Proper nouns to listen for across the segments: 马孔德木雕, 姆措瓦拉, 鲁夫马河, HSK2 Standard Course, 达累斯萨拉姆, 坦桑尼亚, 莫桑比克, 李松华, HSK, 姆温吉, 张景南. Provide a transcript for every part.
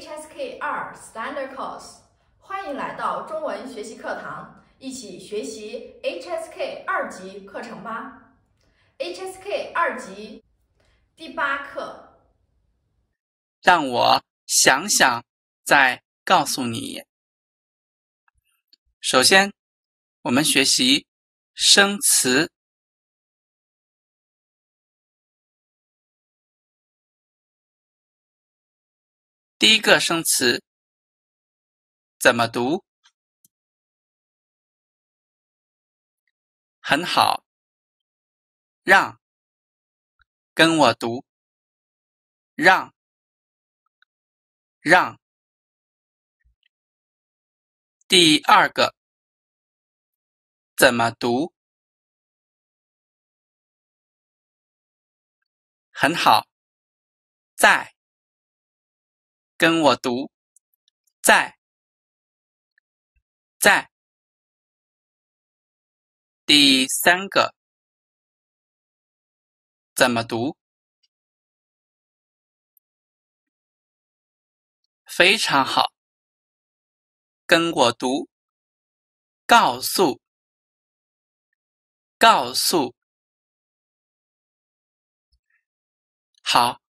HSK2 Standard Course， 欢迎来到中文学习课堂，一起学习 HSK 二级课程吧。HSK 二级第8课，让我想想再告诉你。首先，我们学习生词。 第一个生词怎么读？很好，让，跟我读，让，让。第二个怎么读？很好，在。 跟我读，在，在。第三个怎么读？非常好，跟我读，告诉，告诉。好，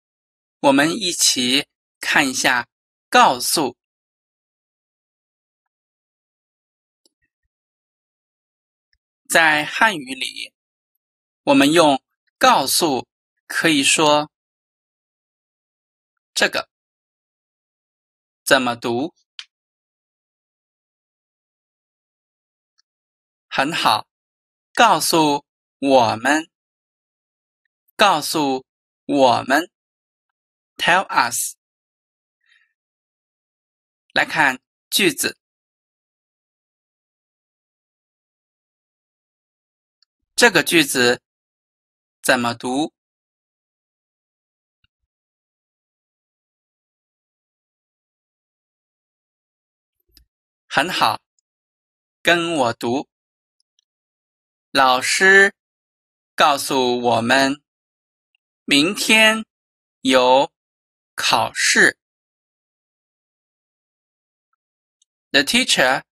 我们一起。 看一下“告诉”，在汉语里，我们用“告诉”可以说这个怎么读？很好，告诉我们，告诉我们 ，tell us。 来看句子，这个句子怎么读？很好，跟我读。老师告诉我们，明天有考试。 The teacher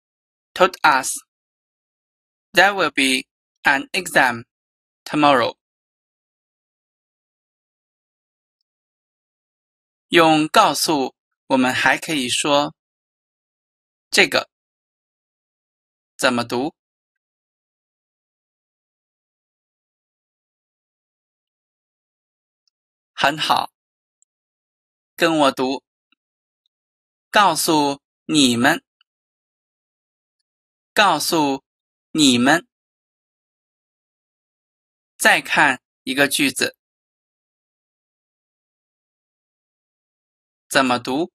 told us there will be an exam tomorrow. 用告诉我们还可以说这个怎么读？很好，跟我读。告诉你们。 告诉你们。再看一个句子，怎么读？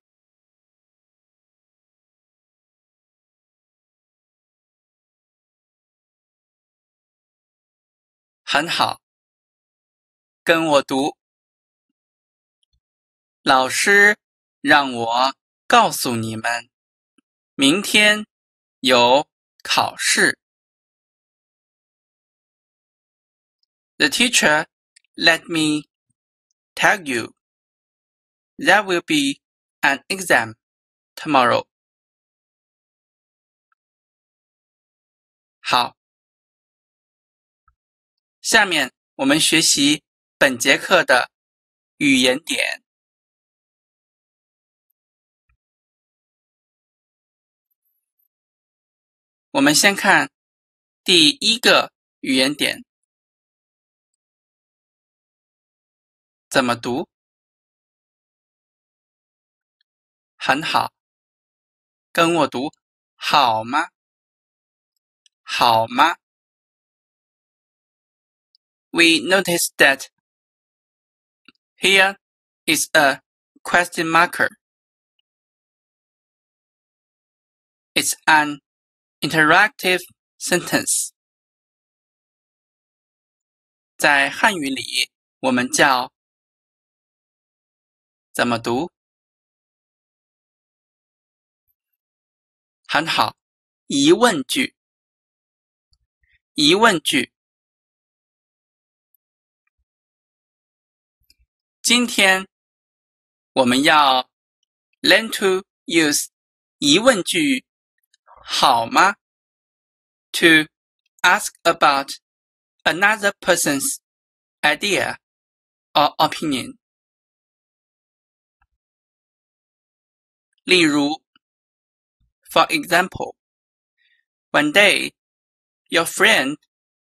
很好，跟我读。老师让我告诉你们，明天有。 考试。The teacher let me tell you there will be an exam tomorrow. 好，下面我们学习本节课的语言点。我们先看第一个语言点，怎么读？很好，跟我读，好吗？好吗 ？We notice that here is a question marker. It's an interactive sentence， 在汉语里我们叫怎么读？很好，疑问句。疑问句。今天我们要 Learn to use 疑问句，好吗 ？To ask about another person's idea or opinion。例如 ，For example, one day your friend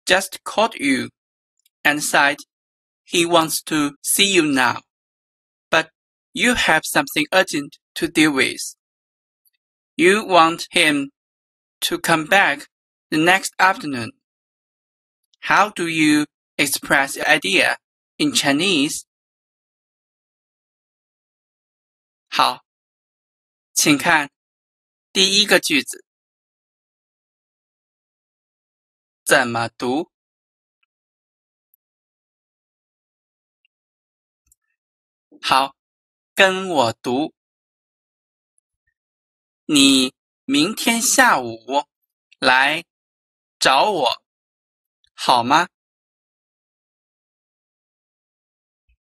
just called you and said he wants to see you now, but you have something urgent to deal with. You want him to come back the next afternoon. How do you express your idea in Chinese? 好，请看第一个句子，怎么读？好，跟我读。你明天下午来找我，好吗？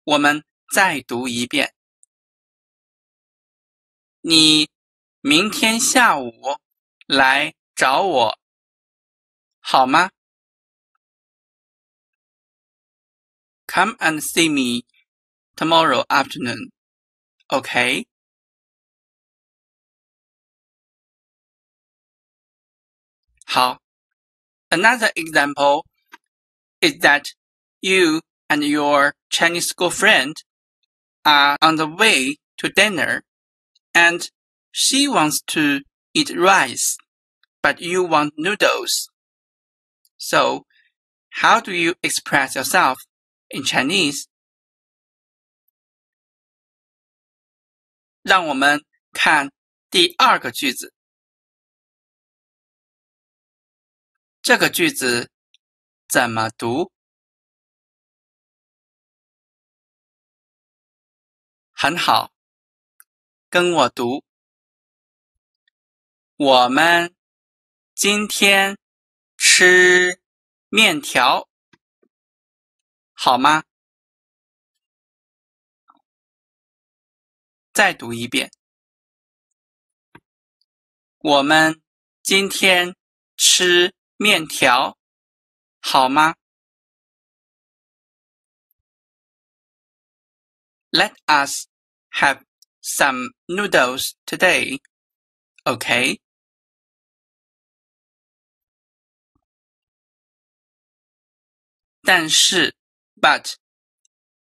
我们再读一遍。你明天下午来找我，好吗 ？Come and see me tomorrow afternoon, okay? 好 ，another example is that you and your Chinese school friend are on the way to dinner, and she wants to eat rice, but you want noodles. So, how do you express yourself in Chinese? 让我们看第二个句子。这个句子怎么读？很好，跟我读。我们今天吃面条，好吗？再读一遍。我们今天吃面条，好吗 ？Let us have some noodles today, okay? 但是 ，but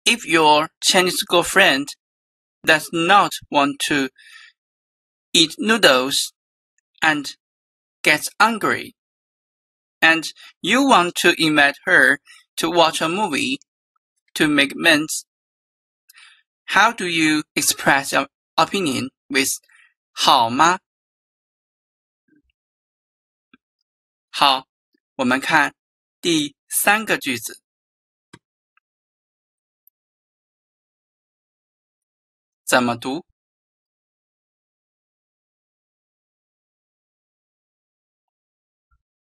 if your Chinese girlfriend does not want to eat noodles and gets angry, and you want to invite her to watch a movie to make amends, how do you express your opinion with 好吗？好，我们看第三个句子。怎么读？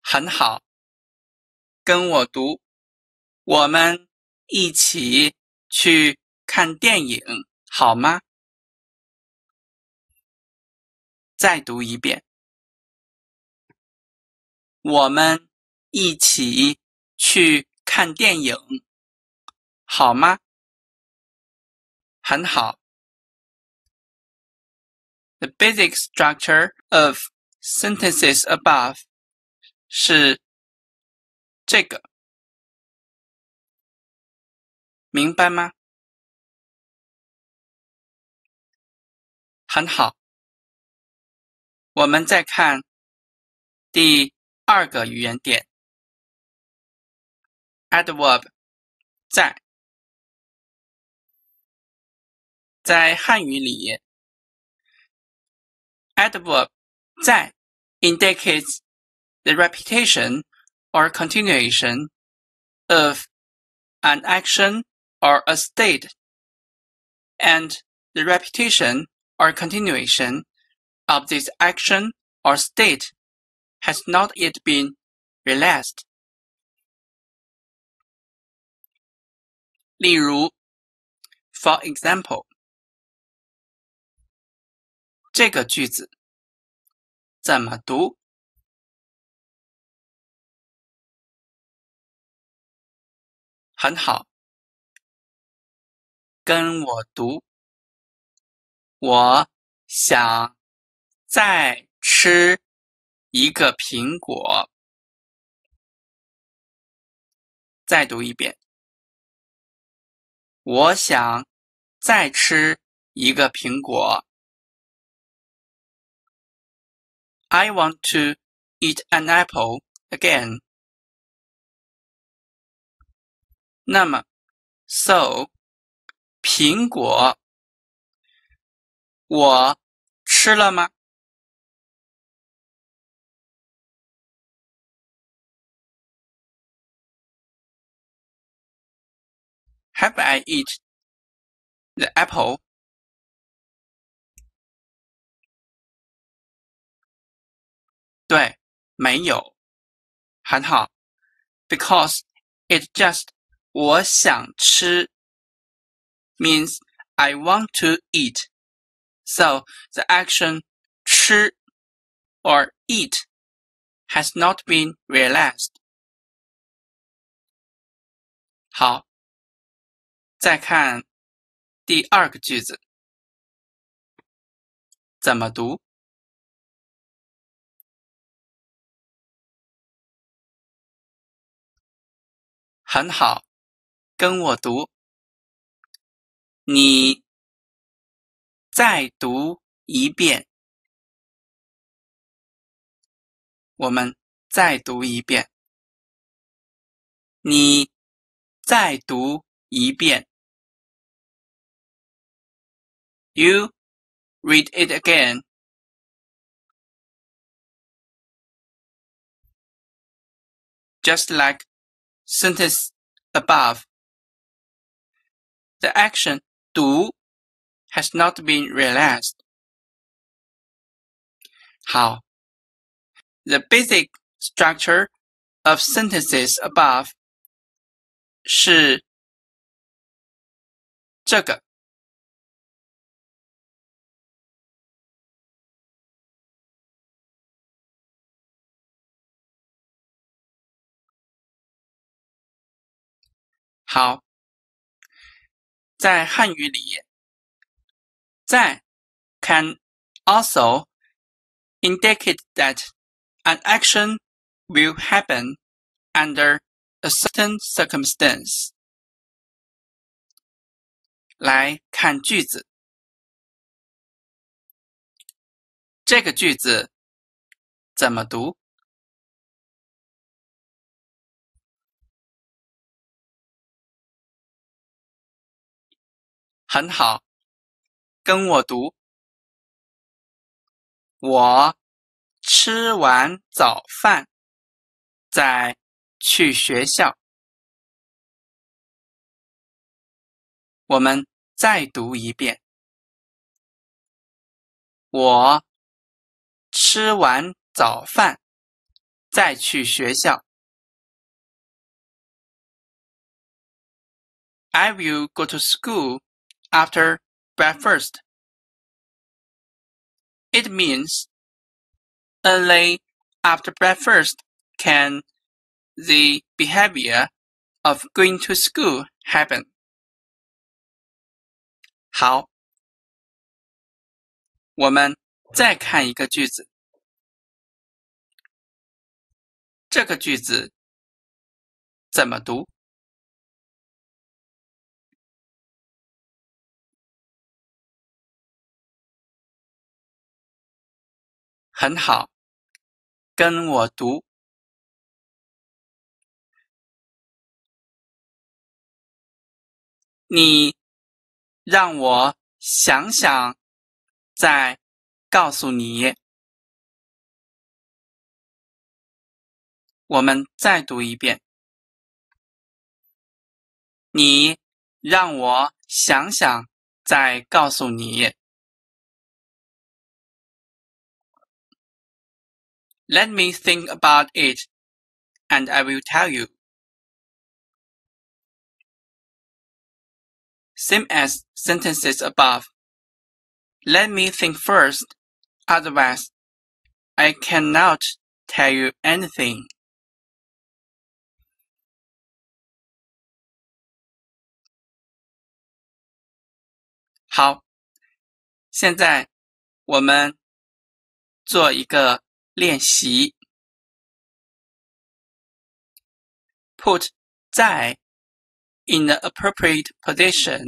很好，跟我读。我们一起去看电影，好吗？再读一遍。我们一起去看电影，好吗？很好。The basic structure of sentences above 是这个，明白吗？很好，我们再看第二个语言点 ，adverb 在汉语里。Adverb 在 indicates the repetition or continuation of an action or a state, and the repetition or continuation of this action or state has not yet been realized. 例如 ，for example. 这个句子怎么读？很好，跟我读。我想再吃一个苹果。再读一遍。我想再吃一个苹果。I want to eat an apple again. 那么 ，so 苹果，我吃了吗？Have I eaten the apple? 对，没有。很好。Because it's just 我想吃 means I want to eat. So the action 吃 or eat has not been realized. 好。再看第二个句子，怎么读？很好，跟我读。你再读一遍。我们再读一遍。你再读一遍。You read it again. just like sentence above. The action 读 has not been realized. 好. The basic structure of sentences above 是这个。好，在汉语里，再 can also indicate that an action will happen under a certain circumstance. 来看句子，这个句子怎么读？很好，跟我读。我吃完早饭再去学校。我们再读一遍。我吃完早饭再去学校。I will go to school after breakfast. It means only after breakfast can the behavior of going to school happen. 好，我们再看一个句子。这个句子怎么读？很好，跟我读。你让我想想，再告诉你。我们再读一遍。你让我想想，再告诉你。Let me think about it, and I will tell you. Same as sentences above. Let me think first, Otherwise, I cannot tell you anything.好，现在我们做一个练习。Put 在 in the appropriate position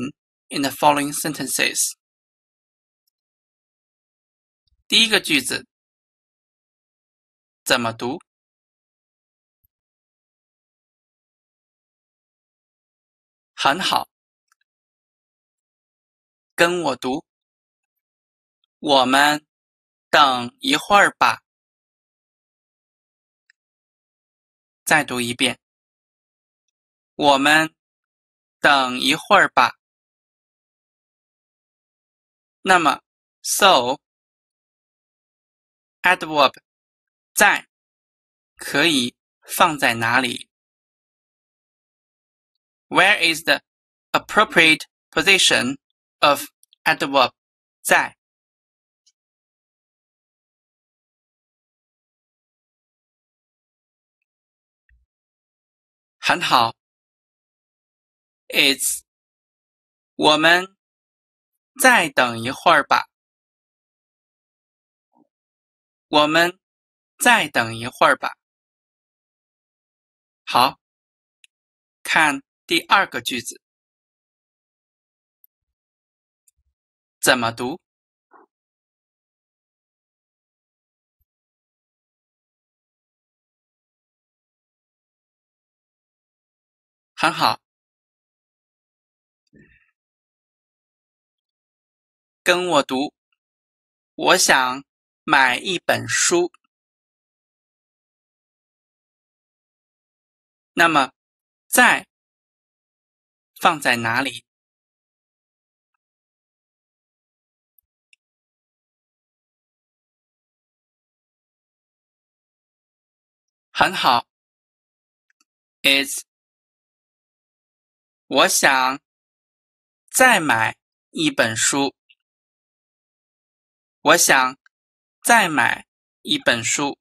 in the following sentences. 第一个句子怎么读？很好。跟我读，我们等一会儿吧。再读一遍，我们等一会儿吧。那么 ，so adverb 在可以放在哪里 ？Where is the appropriate position of adverb 在？很好 ，It's 我们再等一会儿吧。我们再等一会儿吧。好，看第二个句子。怎么读？很好，跟我读。我想买一本书。那么，在放在哪里？很好 ，It's 我想再买一本书。我想再买一本书。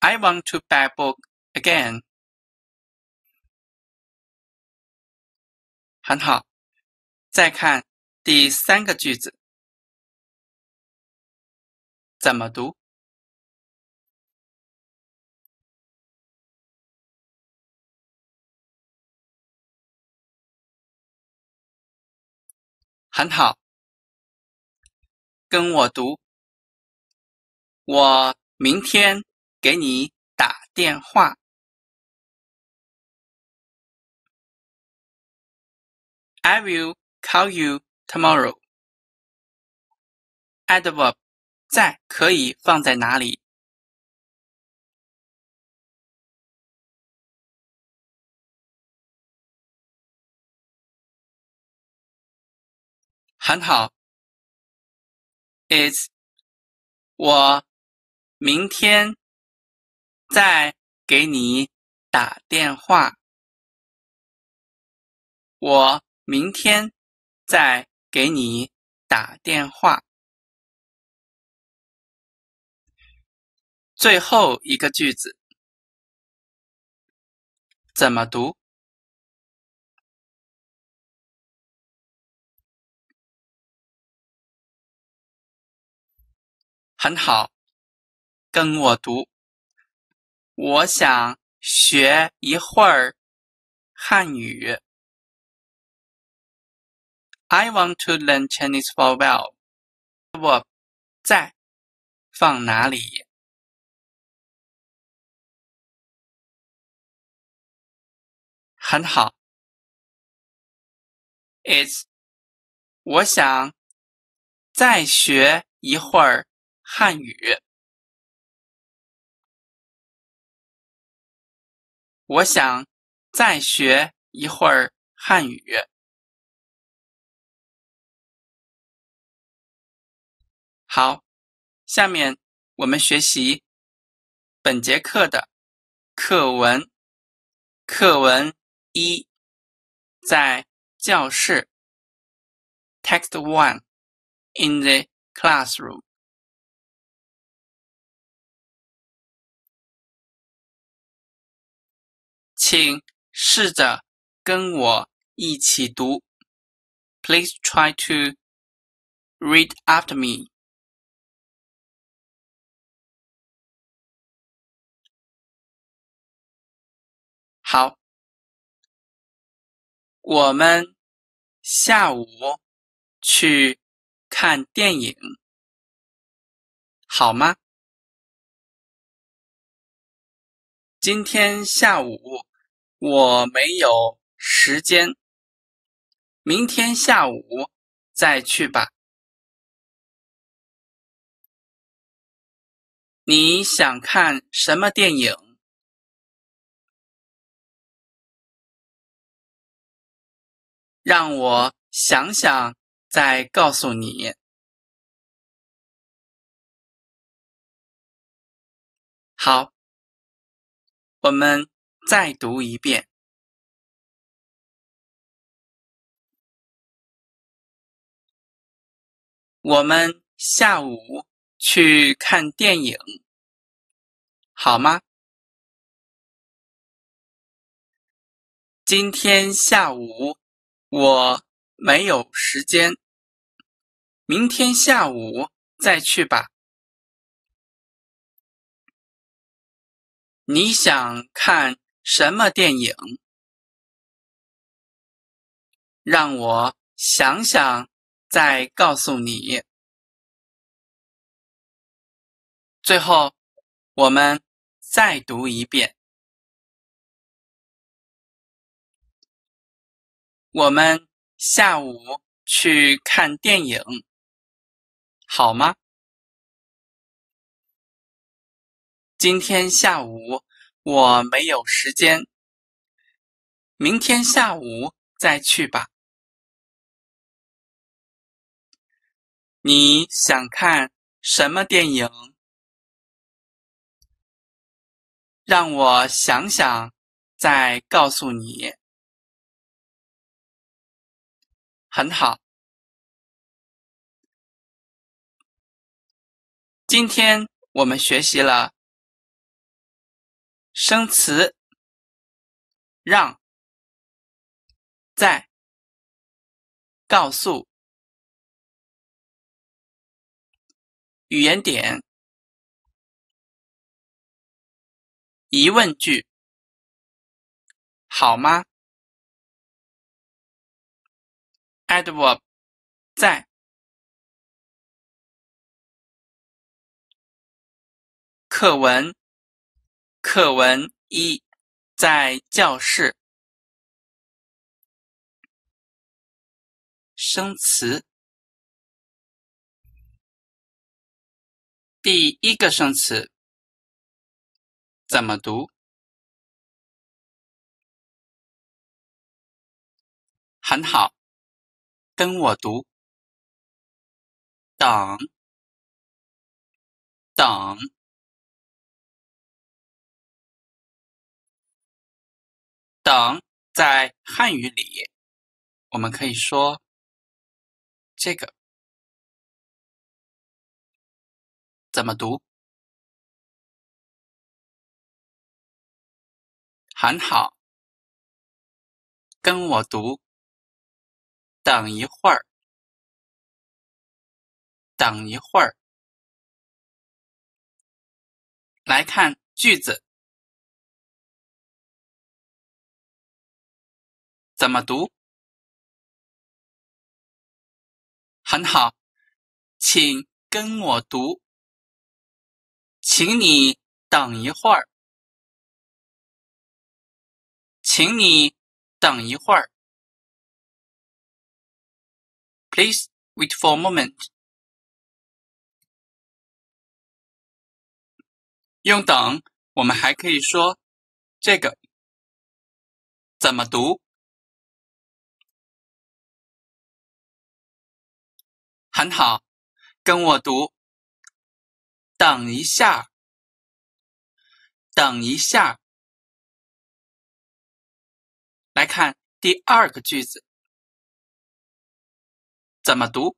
I want to buy a book again. 很好，再看第三个句子。怎么读？很好，跟我读。我明天给你打电话。I will call you tomorrow. Adverb 在可以放在哪里？很好 ，It's 我明天再给你打电话。我明天再给你打电话。最后一个句子怎么读？很好，跟我读。我想学一会儿汉语。I want to learn Chinese for a while. 我在放哪里？很好 ，It's 我想再学一会儿汉语。我想再学一会儿汉语。好，下面我们学习本节课的课文。课文一，在教室 Text 1 In the classroom 请试着跟我一起读 Please try to read after me 好我们下午去看电影好吗今天下午我没有时间明天下午再去吧你想看什么电影让我想想再告诉你。好，我们再读一遍。我们下午去看电影，好吗？今天下午。我没有时间，明天下午再去吧。你想看什么电影？让我想想再告诉你。最后，我们再读一遍。我们下午去看电影，好吗？今天下午我没有时间，明天下午再去吧。你想看什么电影？让我想想，再告诉你。很好，今天我们学习了生词、让、在、告诉、语言点、疑问句，好吗？adverb 在课文一在教室生词第一个生词怎么读？很好。跟我读，等，等，在汉语里，我们可以说这个怎么读？很好，跟我读。等一会儿，等一会儿。来看句子，怎么读？很好，请跟我读。请你等一会儿，请你等一会儿。Please wait for a moment. 用等，我们还可以说这个怎么读？很好，跟我读。等一下，等一下。来看第二个句子，怎么读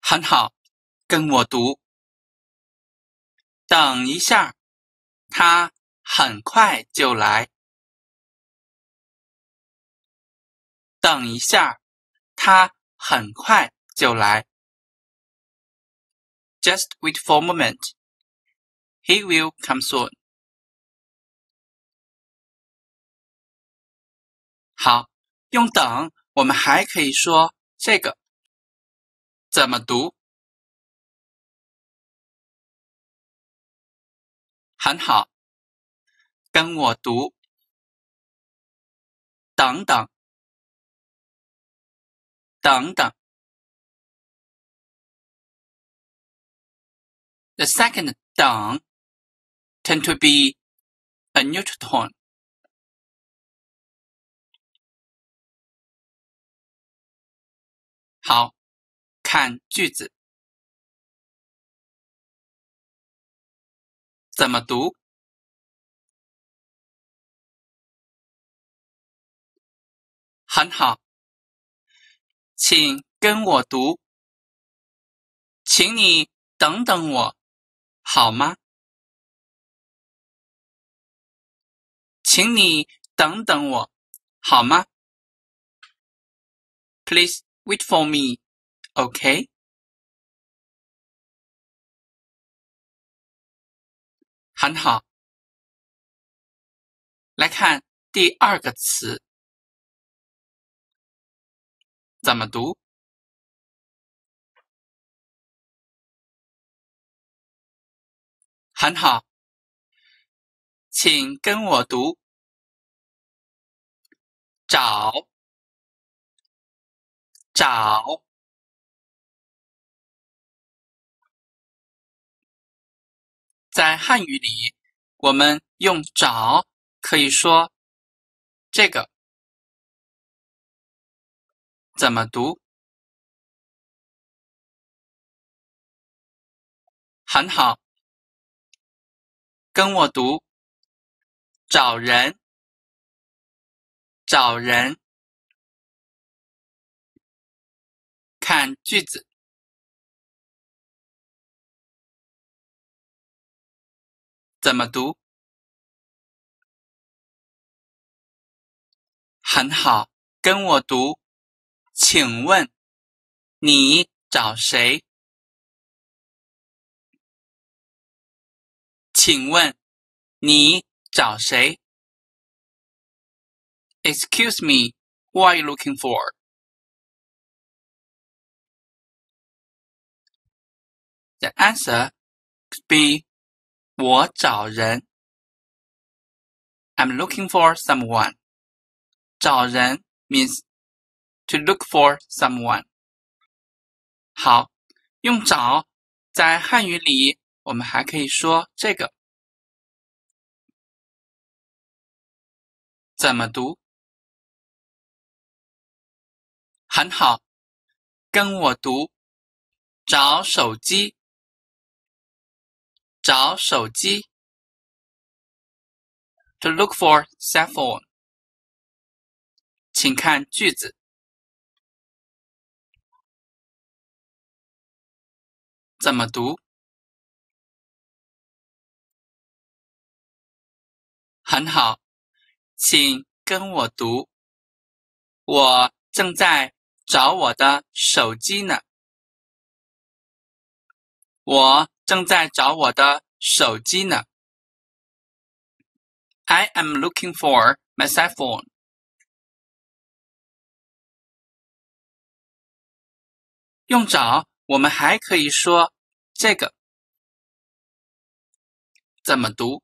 很好，跟我读。等一下，他很快就来。等一下，他很快就来。Just wait for a moment. He will come soon. 好，用等，我们还可以说这个怎么读？很好，跟我读。等等，等等。The second 等 tend to be a neutral tone. 好，看句子，怎么读？很好，请跟我读，请你等等我，好吗？请你等等我，好吗 ？Please wait for me. OK， 很好。来看第二个词，怎么读？很好，请跟我读。找，找。在汉语里，我们用找可以说这个怎么读？很好，跟我读，找人，找人。看句子。怎么读？很好，跟我读。请问，你找谁？请问，你找谁 ？Excuse me, who are you looking for? The answer could be. 我找人 I'm looking for someone. 找人 means to look for someone. 好，用找，在汉语里我们还可以说这个。怎么读？很好，跟我读。找手机。找手机 To look for cell phone. 请看句子。怎么读？很好，请跟我读。我正在找我的手机呢。我正在找我的手机呢。I am looking for my cell phone. 用找，我们还可以说这个。怎么读？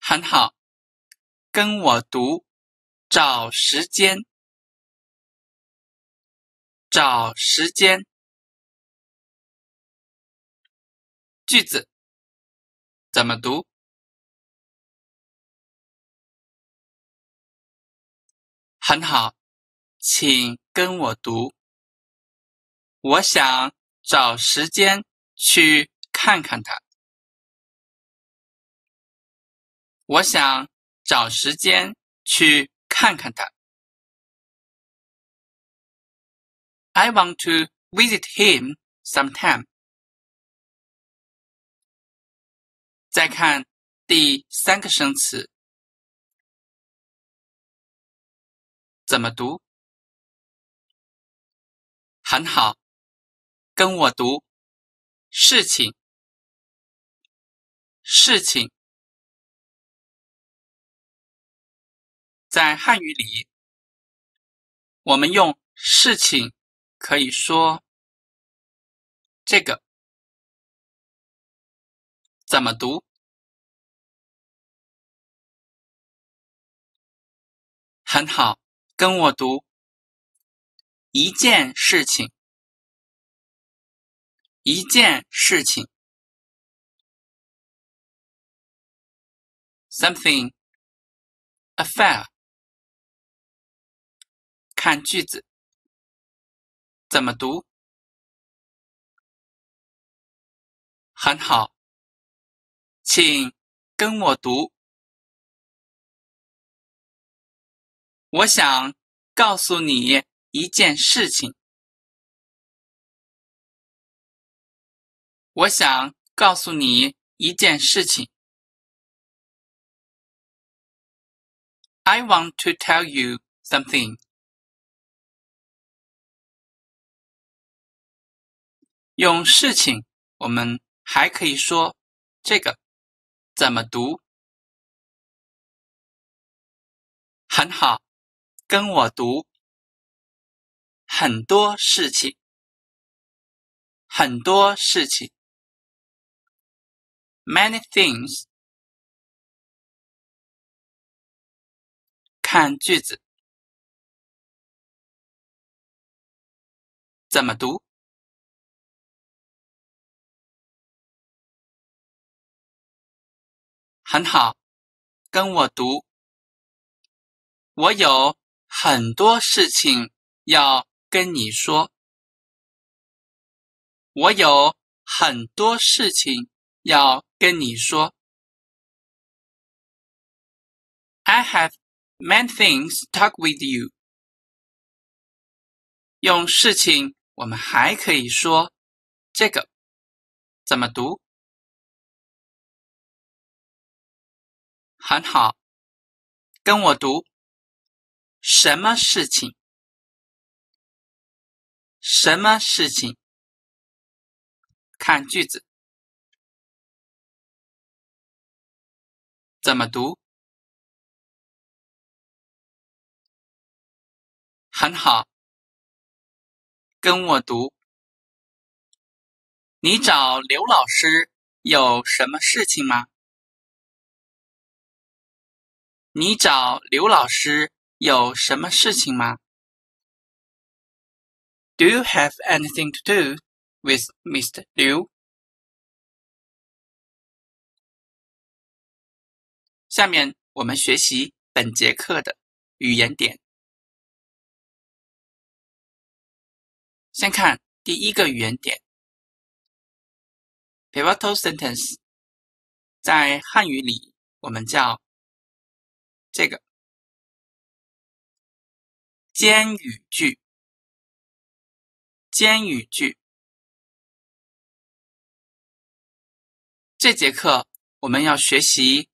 很好，跟我读。找时间。找时间。句子怎么读？很好，请跟我读。我想找时间去看看他。我想找时间去看看他。I want to visit him sometime. 再看第三个生词，怎么读？很好，跟我读事情，事情。在汉语里，我们用事情可以说这个。怎么读？很好，跟我读一件事情，一件事情。Something, affair。看句子，怎么读？很好，请跟我读。我想告诉你一件事情。我想告诉你一件事情。I want to tell you something. 用事情，我们还可以说这个，怎么读？很好，跟我读很多事情，很多事情。Many things。看句子，怎么读？很好，跟我读。我有很多事情要跟你说。我有很多事情要跟你说。I have many things to talk with you. 用事情，我们还可以说这个，怎么读？很好，跟我读什么事情？什么事情？看句子，怎么读？很好，跟我读。你找刘老师有什么事情吗？你找刘老师有什么事情吗？ Do you have anything to do with Mr. Liu? 下面我们学习本节课的语言点。先看第一个语言点 Pivotal sentence， 在汉语里我们叫这个间语句，间语句。这节课我们要学习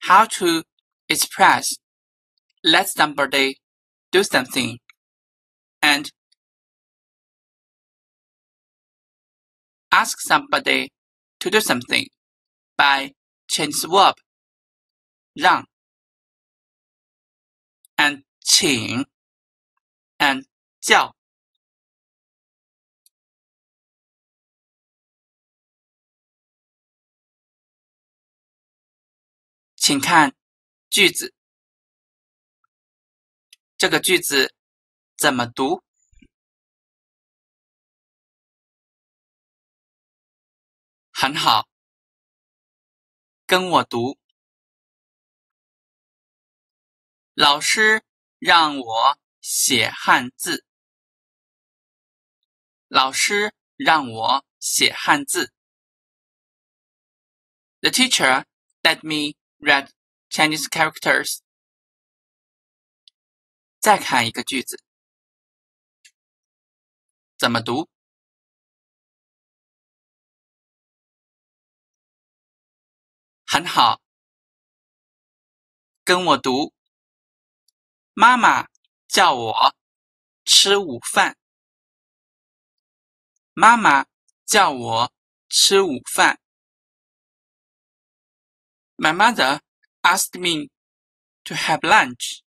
how to express let somebody do something and ask somebody to do something by change verb 让 and 请 and 叫。请看句子，这个句子怎么读？很好，跟我读。老师让我写汉字。老师让我写汉字。The teacher let me write Chinese characters。再看一个句子，怎么读？很好，跟我读。妈妈叫我吃午饭。妈妈叫我吃午饭。My mother asked me to have lunch。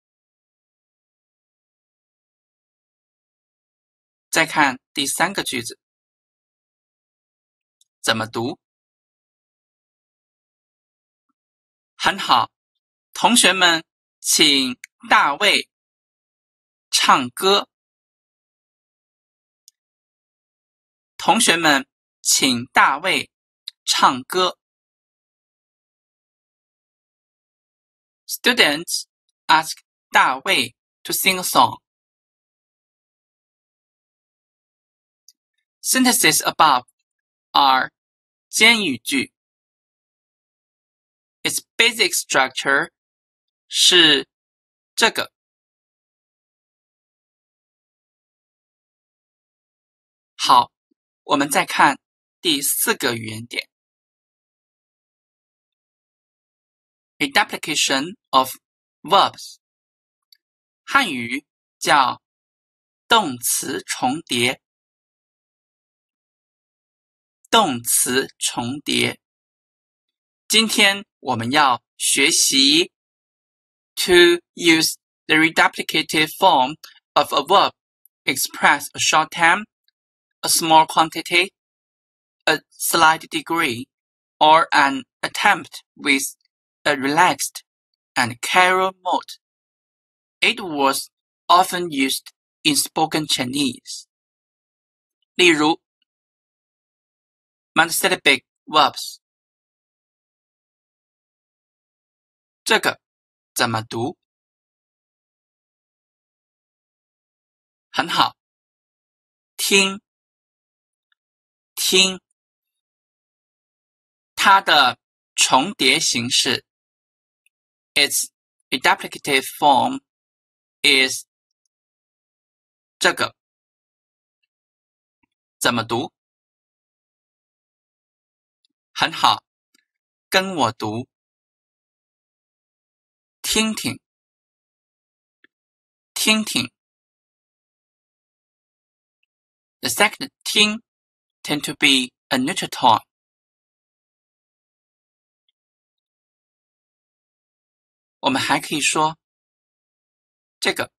再看第三个句子，怎么读？很好，同学们，请大卫唱歌。同学们，请大卫唱歌。Students ask 大卫 to sing a song. Sentences above are 间语句。Its basic structure 是这个。好，我们再看第四个语言点。Reduplication of verbs， 汉语叫动词重叠。动词重叠。今天我们要学习 to use the reduplicative form of a verb express a short time, a small quantity, a slight degree, or an attempt with a relaxed and careful mode. It was often used in spoken Chinese. 例如 monosyllabic verbs， 这个怎么读？很好，听，听，它的重叠形式。Its reduplicative form is 这个，怎么读？很好，跟我读，听听，听听。The second 听 tend to be a neutral tone. 我们还可以说这个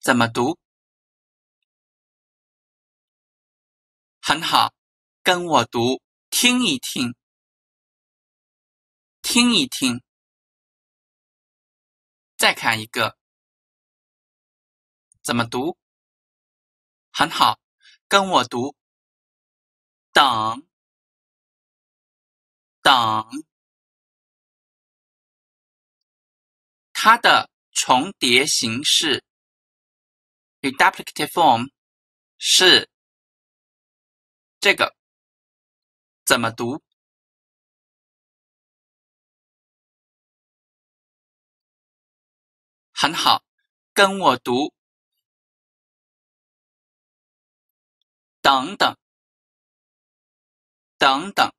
怎么读？很好，跟我读，听一听，听一听。再看一个怎么读？很好，跟我读，等，等。它的重叠形式 reduplicative form 是这个，怎么读？很好，跟我读，等等，等等。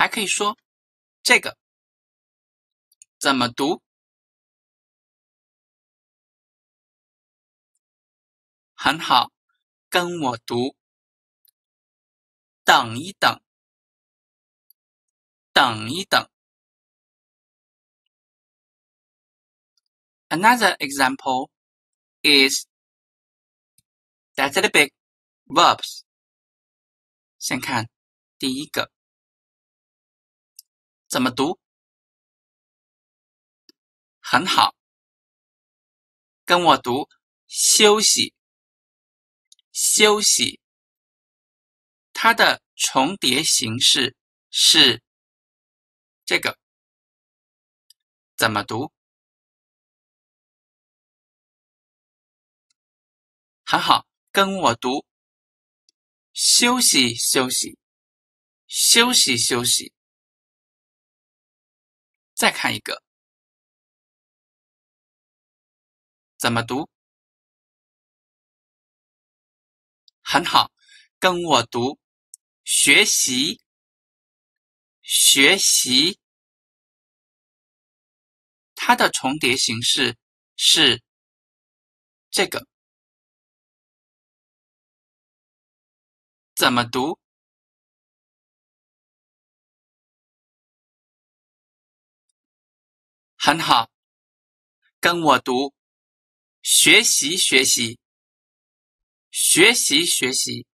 还可以说这个怎么读？很好，跟我读，等一等，等一等。Another example is disyllabic verbs. 先看第一个。怎么读？很好，跟我读，休息，休息。它的重叠形式是这个，怎么读？很好，跟我读，休息休息，休息休息。再看一个，怎么读？很好，跟我读，学习，学习。它的重叠形式是这个。怎么读？很好，跟我读，学习学习，学习学习。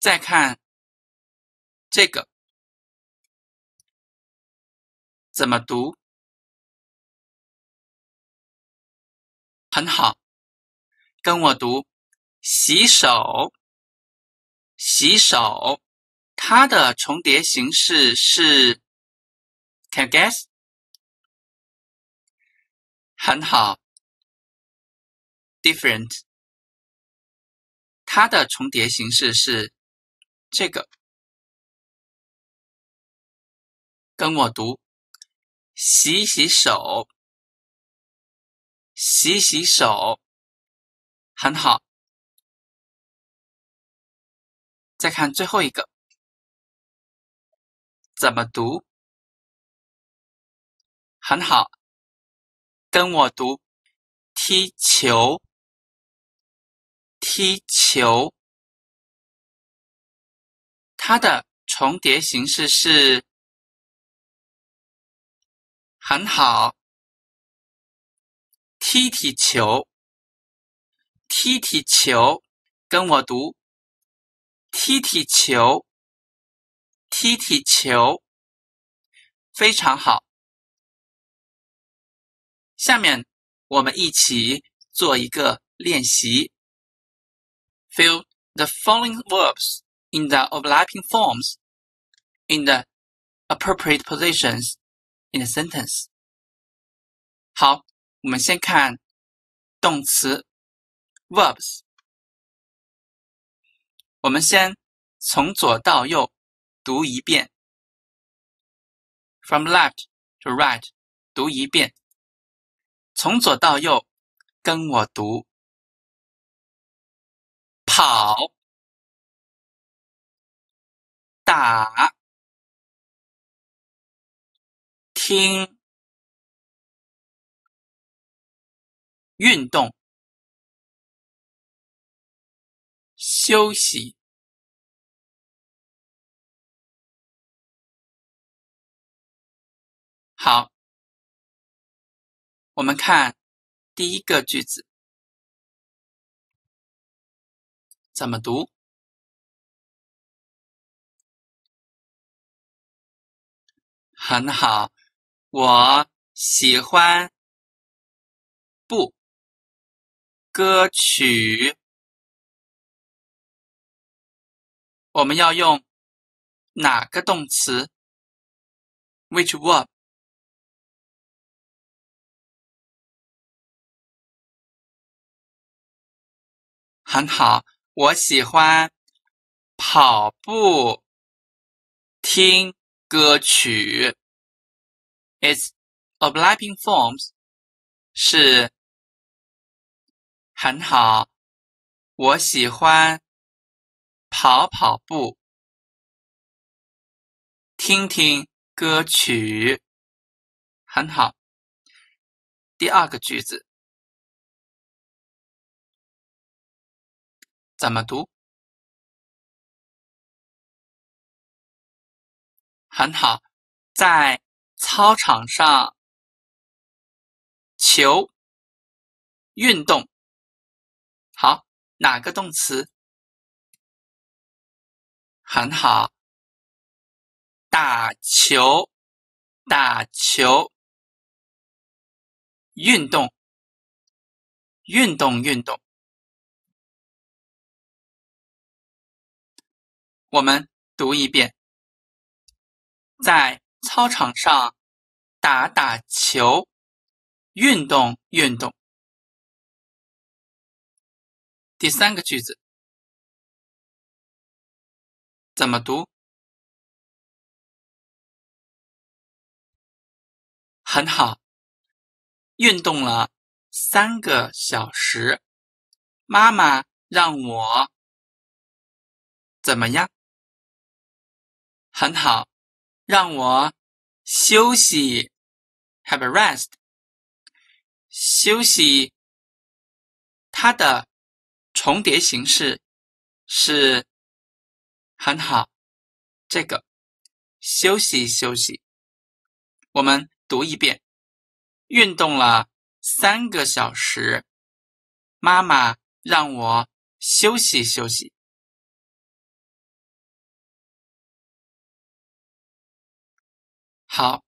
再看这个，怎么读？很好，跟我读，洗手，洗手。它的重叠形式是 ，can you guess？ 很好 ，different。它的重叠形式是这个，跟我读，洗洗手，洗洗手。很好。再看最后一个，怎么读？很好，跟我读，踢球，踢球。它的重叠形式是，很好，踢踢球，踢踢球。跟我读，踢踢球，踢踢球，非常好。下面我们一起做一个练习。Fill the following verbs in the overlapping forms in the appropriate positions in the sentence. 好，我们先看动词 verbs。我们先从左到右读一遍 ，from left to right 读一遍，从左到右跟我读。跑，打，听，运动。休息，好，我们看第一个句子，怎么读？很好，我喜欢不歌曲。我们要用哪个动词 ？Which verb？ 很好，我喜欢跑步，听歌曲。Its overlapping forms 是很好，我喜欢。跑跑步，听听歌曲，很好。第二个句子怎么读？很好，在操场上，球，运动。好，哪个动词？很好，打球，打球，运动，运动，运动。我们读一遍，在操场上打打球，运动，运动。第三个句子，怎么读？很好，运动了3个小时，妈妈让我怎么样？很好，让我休息 ，have a rest， 休息。它的重叠形式是很好，这个休息休息。我们读一遍，运动了3个小时，妈妈让我休息休息。好，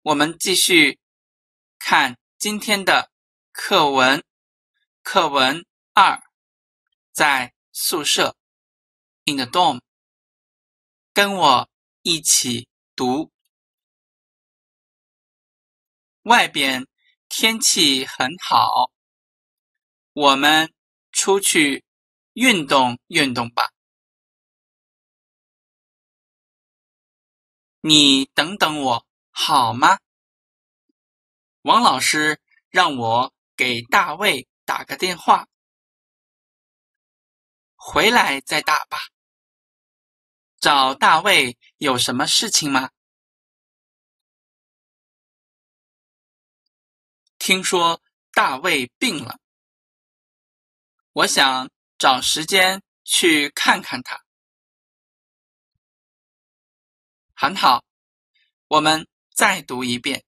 我们继续看今天的课文。课文2，在宿舍 in the dorm， 跟我一起读。外边天气很好，我们出去运动运动吧。你等等我，好吗？王老师让我给大卫打个电话，回来再打吧。找大卫有什么事情吗？听说大卫病了，我想找时间去看看他。很好，我们再读一遍。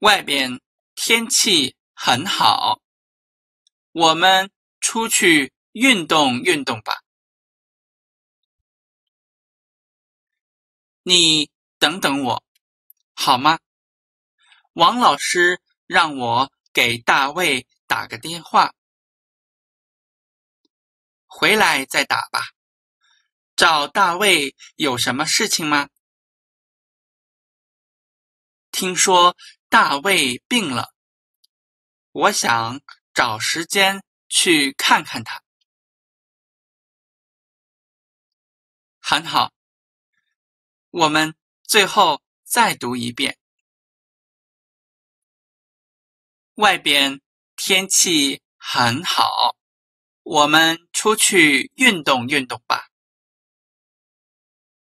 外边天气很好，我们出去运动运动吧。你等等我，好吗？王老师让我给大卫打个电话，回来再打吧。找大卫有什么事情吗？听说大卫病了，我想找时间去看看他。很好，我们最后再读一遍。外边天气很好，我们出去运动运动吧。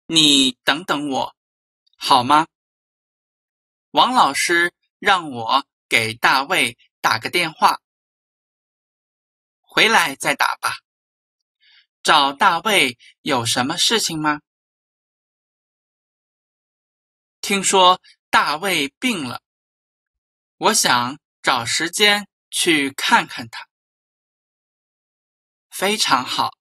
你等等我，好吗？王老师让我给大卫打个电话，回来再打吧。找大卫有什么事情吗？听说大卫病了，我想找时间去看看他。非常好。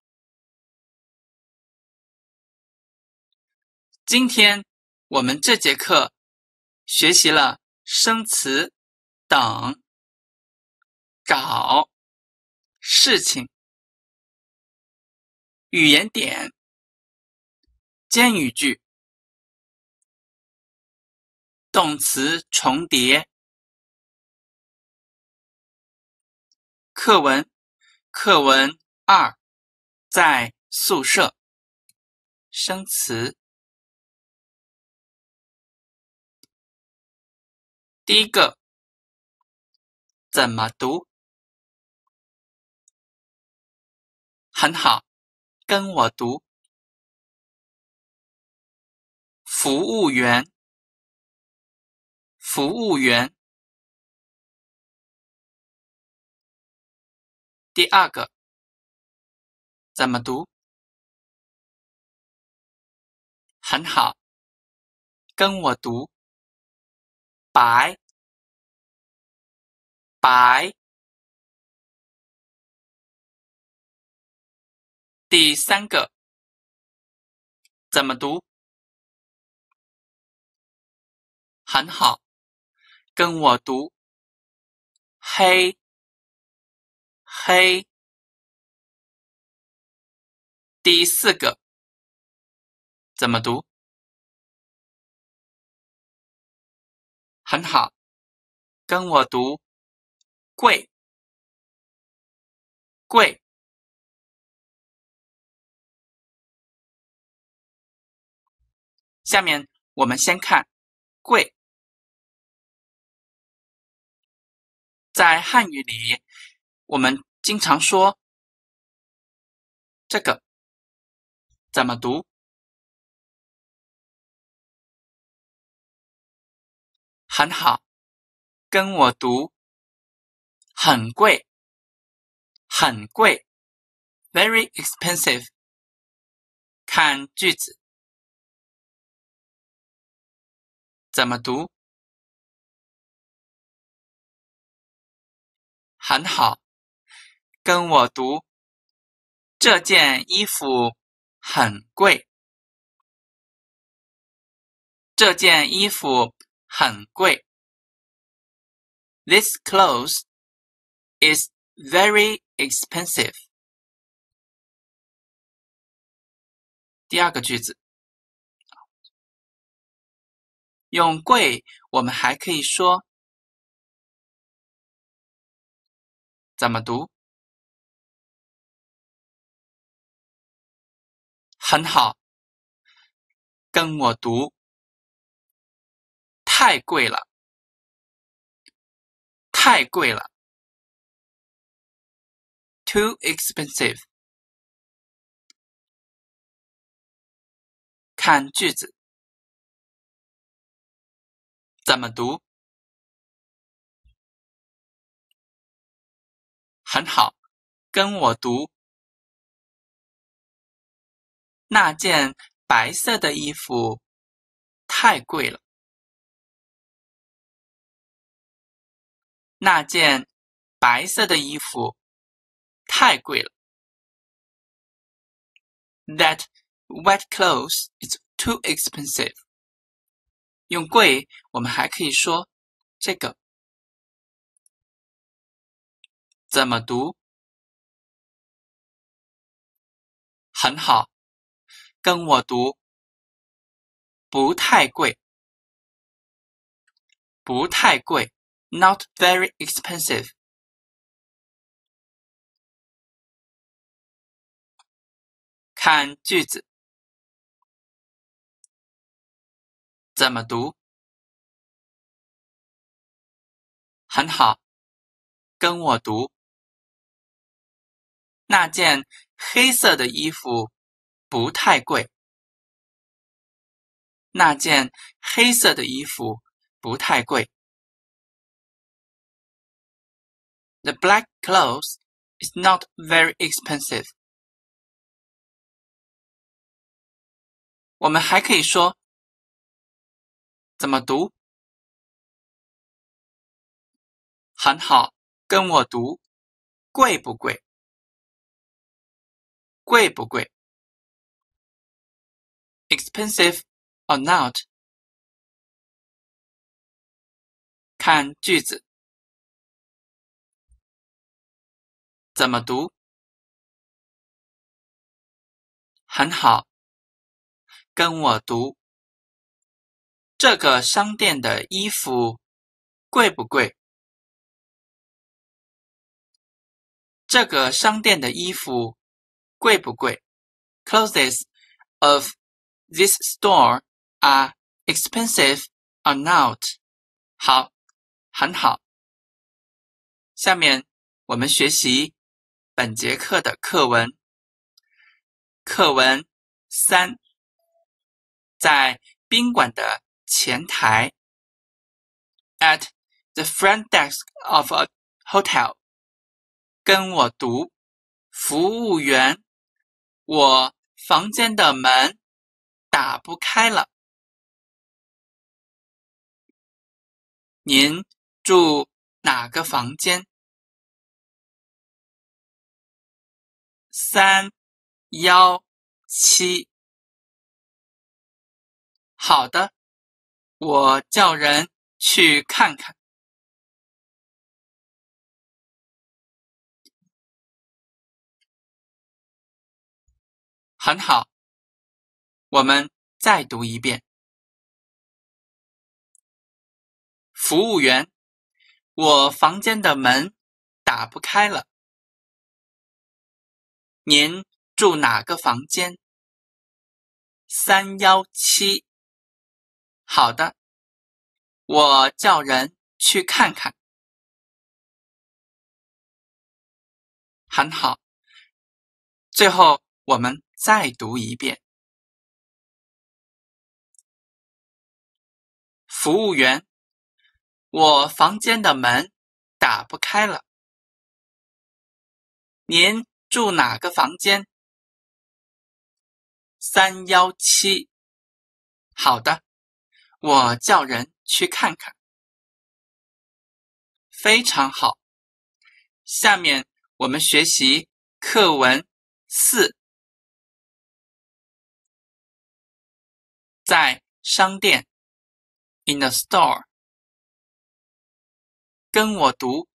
今天我们这节课学习了生词等、找、事情、语言点、间语句、动词重叠、课文。课文2，在宿舍，生词。第一个怎么读？很好，跟我读。服务员，服务员。第二个怎么读？很好，跟我读。白，白。第三个怎么读？很好，跟我读。黑，黑。第四个怎么读？很好，跟我读，贵，贵。下面我们先看贵。在汉语里，我们经常说这个怎么读？很好，跟我读，很贵，很贵 ，very expensive。看句子，怎么读？很好，跟我读，这件衣服很贵，这件衣服很贵。This clothes is very expensive。第二个句子，用贵，我们还可以说怎么读？很好，跟我读，太贵了，太贵了 ，too expensive。看句子，怎么读？很好，跟我读。那件白色的衣服太贵了。那件白色的衣服太贵了。That wet clothes is too expensive。用贵，我们还可以说这个。怎么读？很好，跟我读，不太贵，不太贵 ，not very expensive。看句子，怎么读？很好，跟我读。那件黑色的衣服不太贵。那件黑色的衣服不太贵。The black clothes is not very expensive。我们还可以说，怎么读？很好，跟我读，贵不贵？贵不贵 ？Expensive or not？ 看句子，怎么读？很好，跟我读。这个商店的衣服贵不贵？这个商店的衣服。贵不贵 ？Clothes of this store are expensive or not？ 好，很好。下面我们学习本节课的课文。课文3，在宾馆的前台。At the front desk of a hotel。跟我读，服务员。我房间的门打不开了。您住哪个房间？317。好的，我叫人去看看。很好，我们再读一遍。服务员，我房间的门打不开了。您住哪个房间？317。好的，我叫人去看看。很好，最后我们再读一遍。服务员，我房间的门打不开了。您住哪个房间？317。好的，我叫人去看看。非常好，下面我们学习课文4。在商店 in the store。 跟我读。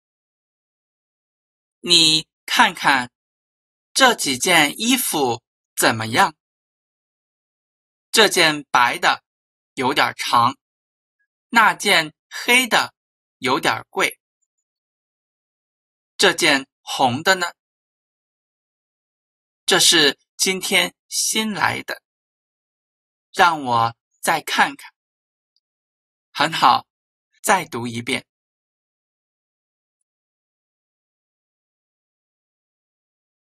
你看看这几件衣服怎么样？这件白的有点长，那件黑的有点贵。这件红的呢？这是今天新来的。让我再看看。很好，再读一遍。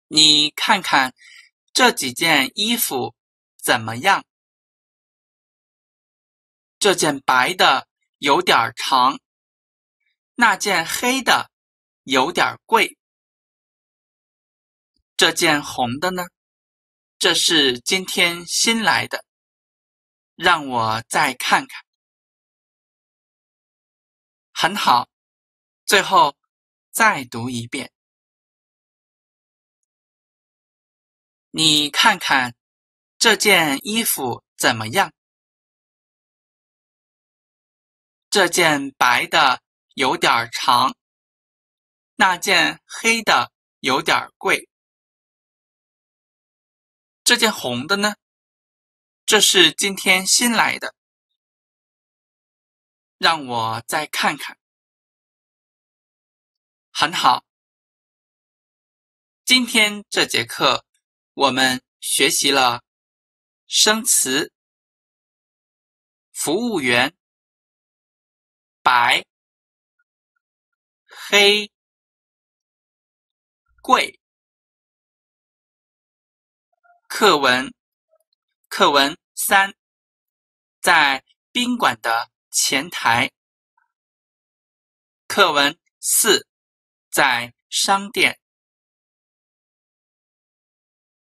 你看看这几件衣服怎么样？这件白的有点长，那件黑的有点贵。这件红的呢？这是今天新来的。让我再看看。很好，最后再读一遍。你看看这件衣服怎么样？这件白的有点长，那件黑的有点贵。这件红的呢？这是今天新来的。让我再看看。很好，今天这节课我们学习了生词、服务员、白、黑、贵、课文3，在宾馆的前台。课文4，在商店。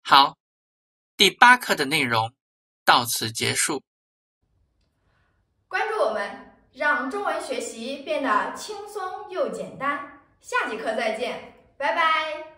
好，第8课的内容到此结束。关注我们，让中文学习变得轻松又简单。下节课再见，拜拜。